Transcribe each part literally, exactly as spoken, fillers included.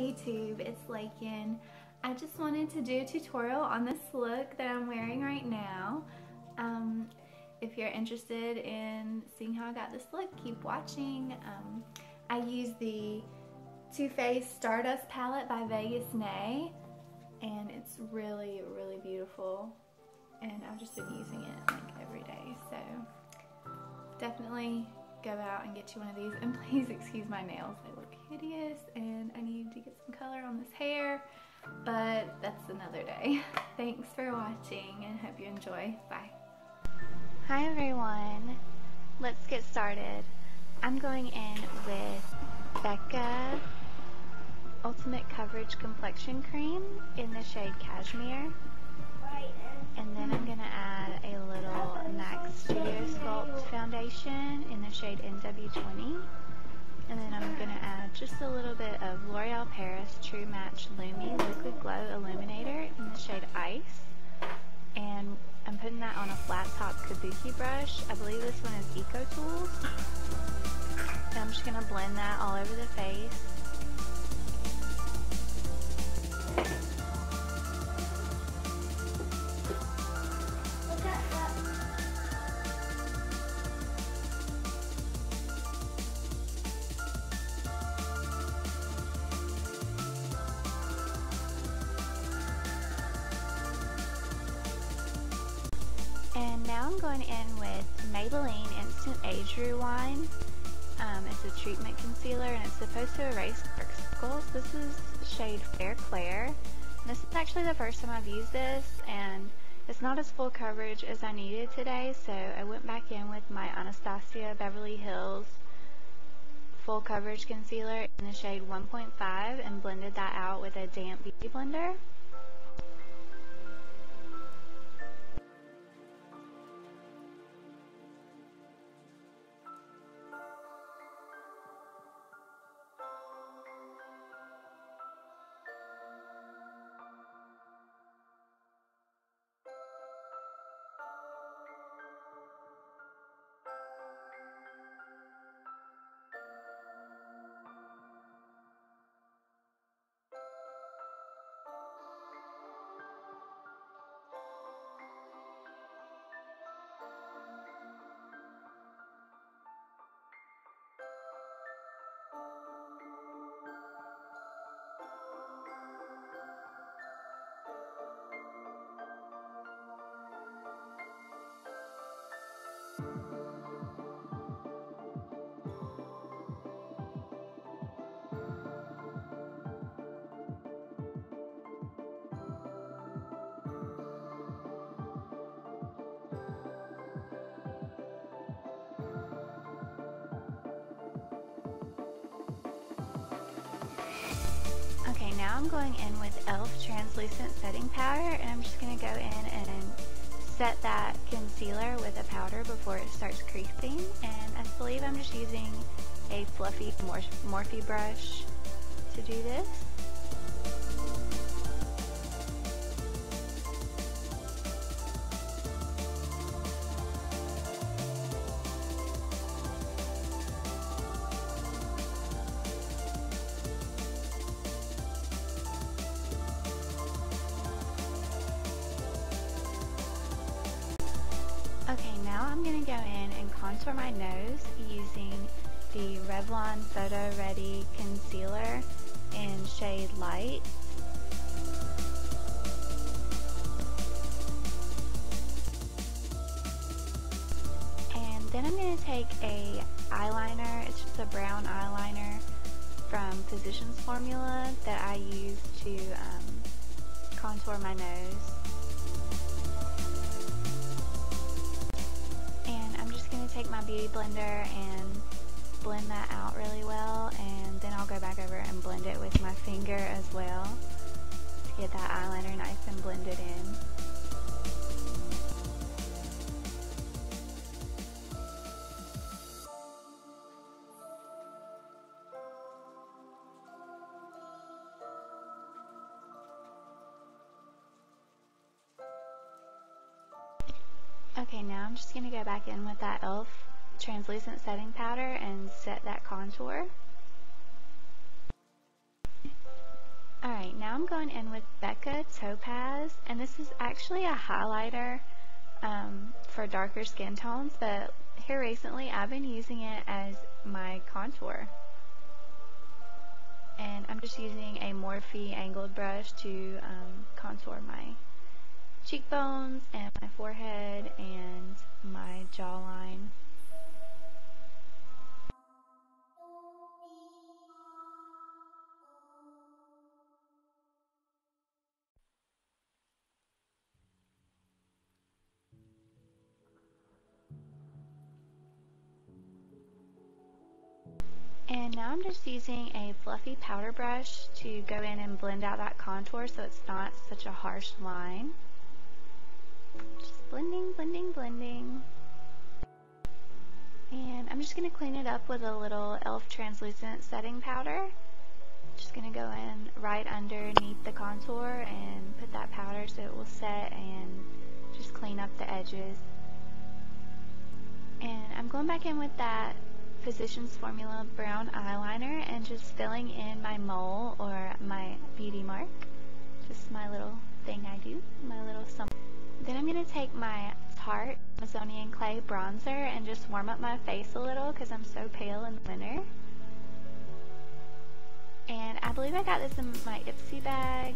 YouTube, it's Laiken. I just wanted to do a tutorial on this look that I'm wearing right now. Um, if you're interested in seeing how I got this look, keep watching. Um, I used the Too Faced Stardust Palette by Vegas Nay, and it's really, really beautiful. And I've just been using it like every day, so definitely go out and get you one of these. And please excuse my nails, they look hideous and I need to get some color on this hair, but that's another day. Thanks for watching and hope you enjoy. Bye. Hi everyone, let's get started. I'm going in with Becca Ultimate Coverage Complexion Cream in the shade Cashmere. And then I'm going to add a little MAC Studio Sculpt Foundation in the shade N W twenty. And then I'm going to add just a little bit of L'Oreal Paris True Match Lumi Liquid Glow Illuminator in the shade Ice. And I'm putting that on a flat top kabuki brush. I believe this one is EcoTools. And I'm just going to blend that all over the face. And now I'm going in with Maybelline Instant Age Rewind. Um, it's a treatment concealer and it's supposed to erase dark circles. This is the shade Fair Claire. This is actually the first time I've used this, and it's not as full coverage as I needed today, so I went back in with my Anastasia Beverly Hills full coverage concealer in the shade one point five and blended that out with a damp beauty blender. Okay, now I'm going in with E L F Translucent Setting Powder, and I'm just going to go in and set that concealer with a powder before it starts creasing. And I believe I'm just using a fluffy Morphe brush to do this. I'm going to go in and contour my nose using the Revlon Photo Ready Concealer in shade Light. And then I'm going to take a eyeliner, it's just a brown eyeliner from Physicians Formula that I use to um, contour my nose. Take my beauty blender and blend that out really well, and then I'll go back over and blend it with my finger as well to get that eyeliner nice and blended in. Okay, now I'm just going to go back in with that E L F translucent setting powder and set that contour. I'm going in with Becca Topaz, and this is actually a highlighter um, for darker skin tones, but here recently I've been using it as my contour. And I'm just using a Morphe angled brush to um, contour my cheekbones and my forehead and my jawline. And now I'm just using a fluffy powder brush to go in and blend out that contour so it's not such a harsh line. Just blending, blending, blending. And I'm just going to clean it up with a little E L F translucent setting powder. Just going to go in right underneath the contour and put that powder so it will set and just clean up the edges. And I'm going back in with that Physicians Formula brown eyeliner and just filling in my mole or my beauty mark. Just my little thing I do, my little something. Then I'm going to take my Tarte Amazonian Clay Bronzer and just warm up my face a little because I'm so pale in the winter. And I believe I got this in my Ipsy bag.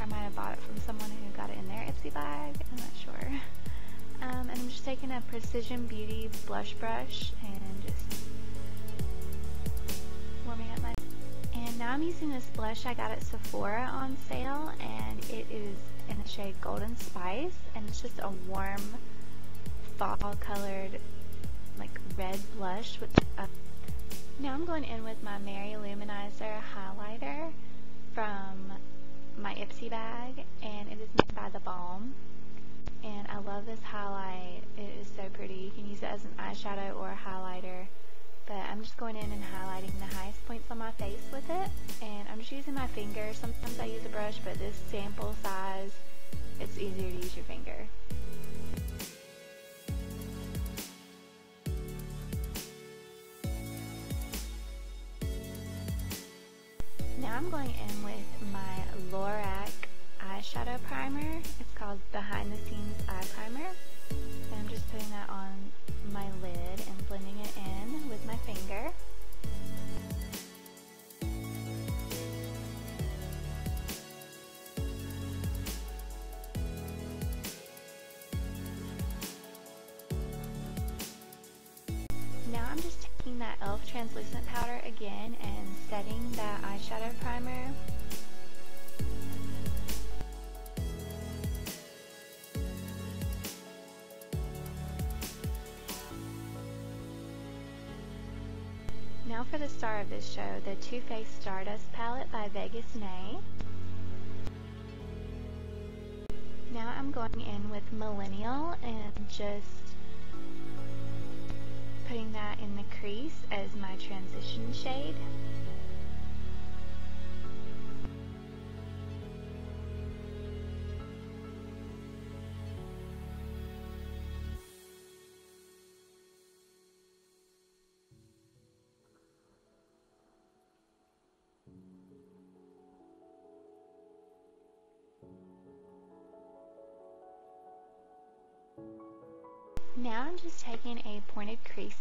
Or I might have bought it from someone who got it in their Ipsy bag. I'm not sure. Um, and I'm just taking a Precision Beauty Blush Brush and just warming up my... And now I'm using this blush I got at Sephora on sale, and it is in the shade Golden Spice, and it's just a warm fall colored like red blush. Which, uh, now I'm going in with my Mary-Lou-Manizer highlighter from my Ipsy bag, and it is made by the Balm. And I love this highlight. It is so pretty. You can use it as an eyeshadow or a highlighter. But I'm just going in and highlighting the highest points on my face with it. And I'm just using my finger. Sometimes I use a brush, but this sample size, it's easier to use your finger. Now I'm going in with my Lorac eyeshadow primer. It's called Behind the Scenes Eye Primer, and I'm just putting that on my lid and blending it in with my finger. Now I'm just taking that E L F translucent powder again and setting that eyeshadow primer. Now for the star of this show, the Too Faced Stardust Palette by Vegas Nay. Now I'm going in with Millennial and just putting that in the crease as my transition shade. Now I'm just taking a pointed crease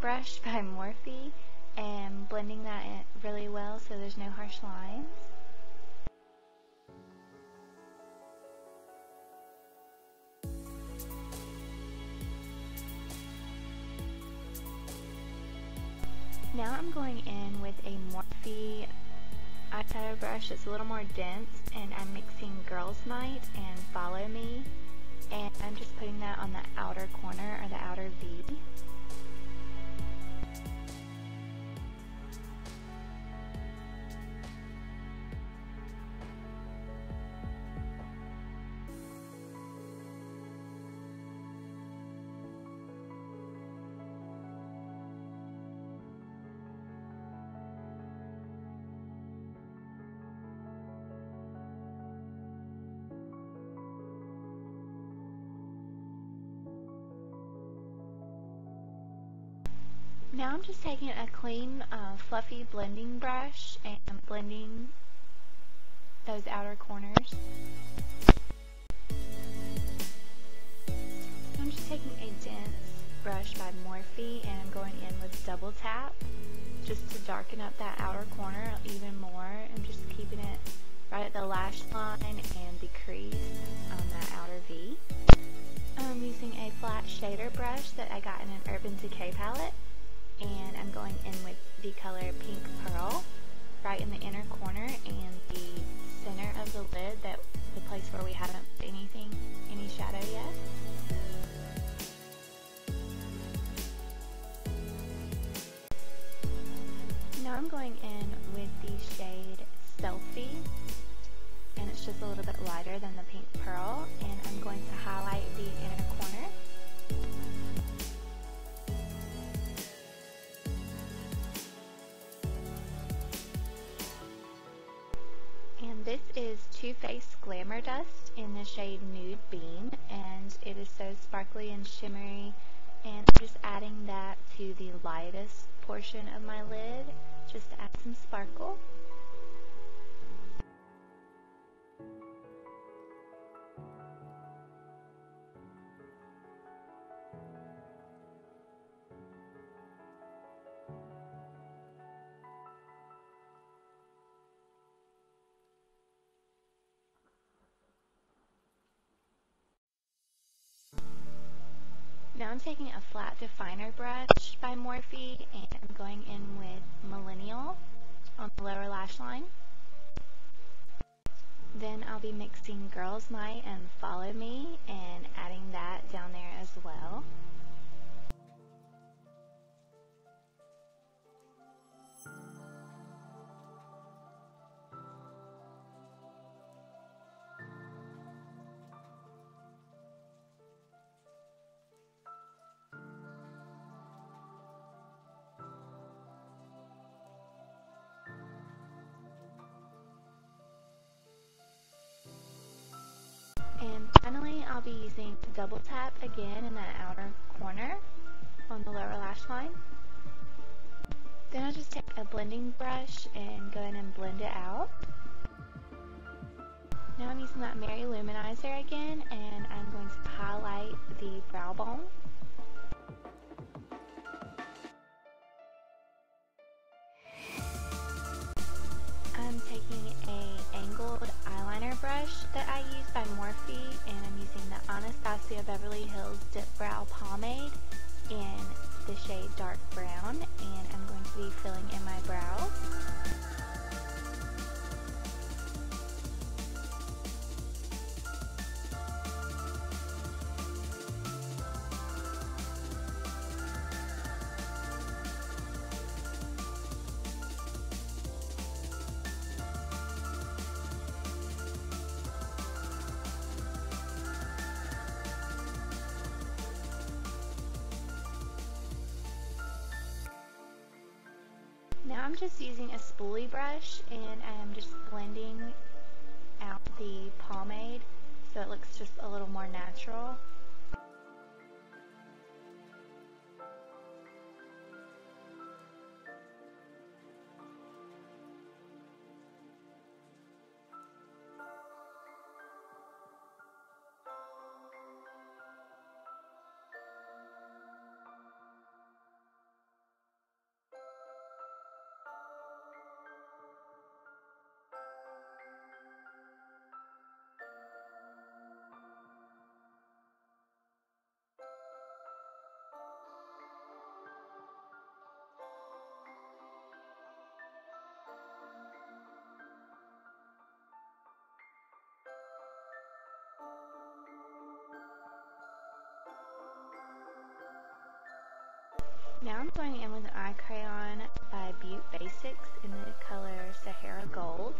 brush by Morphe and blending that in really well so there's no harsh lines. Now I'm going in with a Morphe eyeshadow brush that's a little more dense, and I'm mixing Girls Night and Follow Me. And I'm just putting that on the outer corner or the outer V. Now I'm just taking a clean, uh, fluffy blending brush and blending those outer corners. I'm just taking a dense brush by Morphe and I'm going in with double tap just to darken up that outer corner even more. I'm just keeping it right at the lash line and the crease on that outer V. I'm using a flat shader brush that I got in an Urban Decay palette, and I'm going in with the color Pink Pearl right in the inner corner and the center of the lid, that the place where we haven't put anything, any shadow yet. Now I'm going in with the shade Selfie, and it's just a little bit lighter than the Pink Pearl, and I'm going to highlight the inner corner. And this is Too Faced Glamour Dust in the shade Nude Beam, and it is so sparkly and shimmery, and I'm just adding that to the lightest portion of my lid just to add some sparkle. Now I'm taking a flat definer brush by Morphe and I'm going in with Millennial on the lower lash line. Then I'll be mixing Girls Night and Follow Me and adding that down there as well. And finally, I'll be using double tap again in that outer corner on the lower lash line. Then I'll just take a blending brush and go in and blend it out. Now I'm using that Mary-Luminizer again, and I'm going to highlight the brow bone. I'm taking a angled eyeliner brush that I use by Morphe, and I'm using the Anastasia Beverly Hills Dipbrow Pomade in the shade Dark Brown, and I'm going to be filling in my brows. Now I'm just using a spoolie brush and I'm just blending out the pomade so it looks just a little more natural. Now I'm going in with an eye crayon by Beaute Basics in the color Sahara Gold,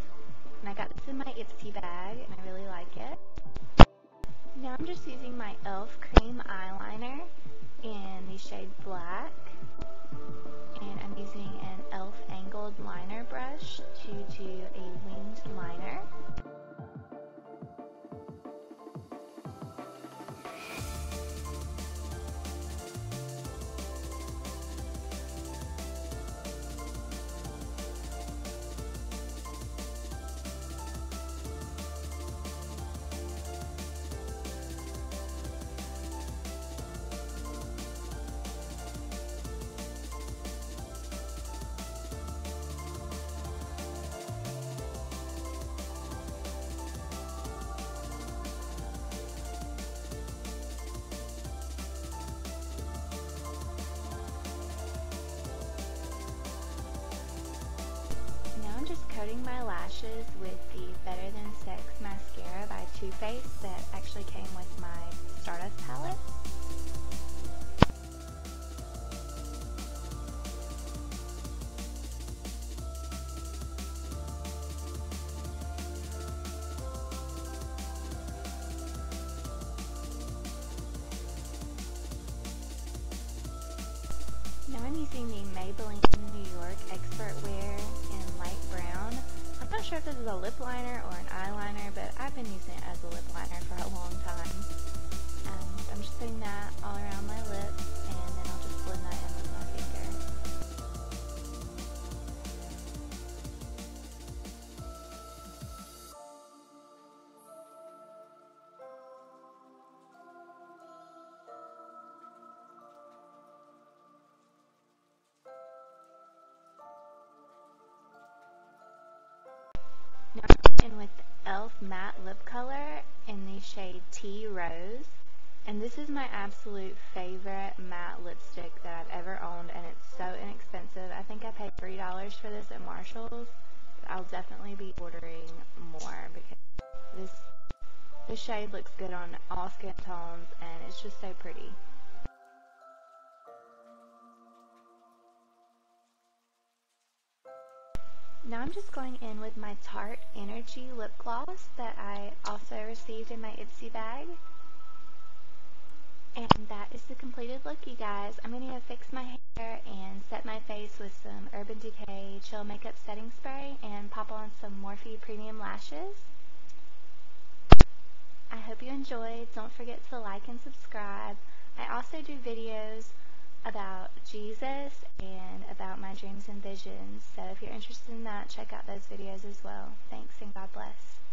and I got this in my Ipsy bag and I really like it. Now I'm just using my E L F cream eyeliner in the shade Black, and I'm using an E L F angled liner brush to do a winged liner. coating my lashes with the Better Than Sex mascara by Too Faced that actually came with my Stardust palette. Now I'm using the Maybelline New York Expert Wear in light brown. I'm not sure if this is a lip liner or an eyeliner, but I've been using it as a lip liner for a long time. Um, so I'm just putting that all around my lips, and then I'll just blend that in with my finger. Now I'm in with E L F Matte Lip Color in the shade Tea Rose, and this is my absolute favorite matte lipstick that I've ever owned, and it's so inexpensive. I think I paid three dollars for this at Marshall's. I'll definitely be ordering more because this, this shade looks good on all skin tones, and it's just so pretty. Now I'm just going in with my Tarte Energy lip gloss that I also received in my Ipsy bag. And that is the completed look, you guys. I'm going to go fix my hair and set my face with some Urban Decay Chill Makeup Setting Spray and pop on some Morphe Premium Lashes. I hope you enjoyed. Don't forget to like and subscribe. I also do videos about Jesus and about my dreams and visions, so if you're interested in that, check out those videos as well. Thanks and God bless.